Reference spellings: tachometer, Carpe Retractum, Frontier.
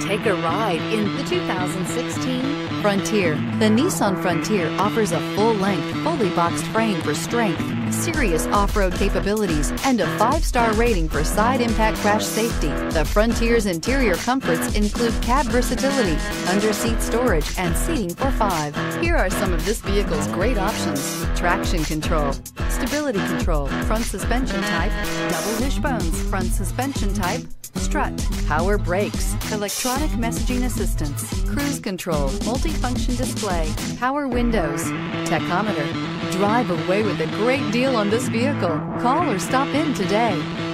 Take a ride in the 2016 Frontier. The Nissan Frontier offers a full-length, fully boxed frame for strength, serious off-road capabilities, and a 5-star rating for side impact crash safety. The Frontier's interior comforts include cab versatility, under-seat storage, and seating for 5. Here are some of this vehicle's great options: traction control, stability control, front suspension type, double wishbones, front suspension type, strut, power brakes, electronic messaging assistance, cruise control, multifunction display, power windows, tachometer. Drive away with a great deal on this vehicle. Call or stop in today.